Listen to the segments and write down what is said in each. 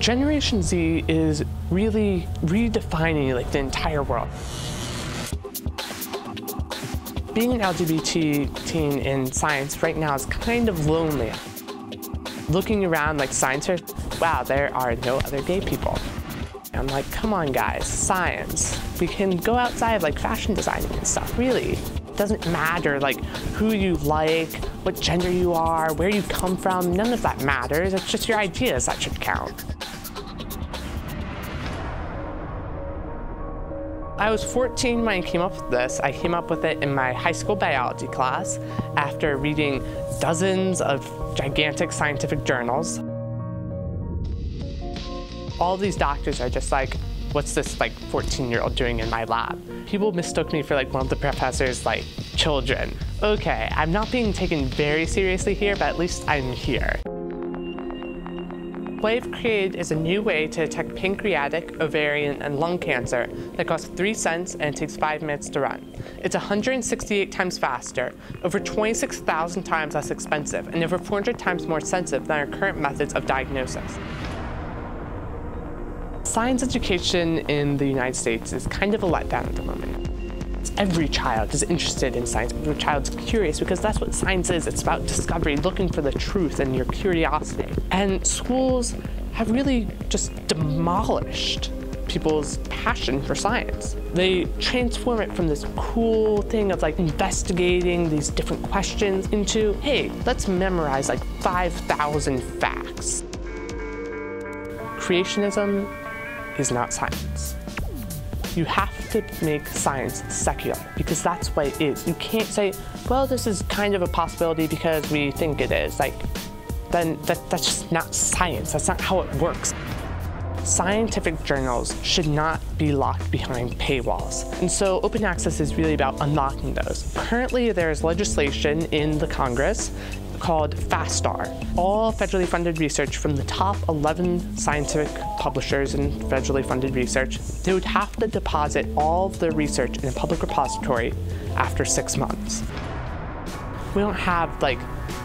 Generation Z is really redefining the entire world. Being an LGBT teen in science right now is kind of lonely. Looking around science fair, wow, there are no other gay people. I'm like, come on guys, science. We can go outside of fashion designing and stuff, really. It doesn't matter who you like, what gender you are, where you come from, none of that matters. It's just your ideas that should count. I was 14 when I came up with this. I came up with it in my high school biology class after reading dozens of gigantic scientific journals. All these doctors are just like, what's this 14-year-old doing in my lab? People mistook me for one of the professor's children. Okay, I'm not being taken very seriously here, but at least I'm here. What I've created is a new way to detect pancreatic, ovarian, and lung cancer that costs 3 cents and takes 5 minutes to run. It's 168 times faster, over 26,000 times less expensive, and over 400 times more sensitive than our current methods of diagnosis. Science education in the United States is kind of a letdown at the moment. Every child is interested in science. Every child's curious because that's what science is. It's about discovery, looking for the truth and your curiosity. And schools have really just demolished people's passion for science. They transform it from this cool thing of investigating these different questions into, hey, let's memorize 5,000 facts. Creationism is not science. You have to make science secular because that's what it is. You can't say, well, this is kind of a possibility because we think it is. Then that's just not science. That's not how it works. Scientific journals should not be locked behind paywalls. And so open access is really about unlocking those. Currently, there's legislation in the Congress called FASTAR. All federally funded research from the top 11 scientific publishers in federally funded research, they would have to deposit all of their research in a public repository after 6 months. We don't have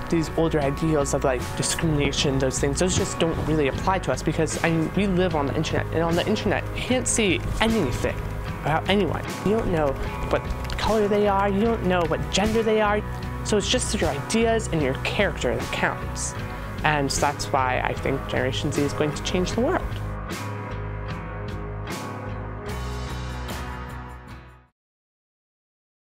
these older ideals of discrimination, those things. Those just don't really apply to us because we live on the internet, and on the internet you can't see anything about anyone. You don't know what color they are, you don't know what gender they are. So it's just your ideas and your character that counts. And so that's why I think Generation Z is going to change the world.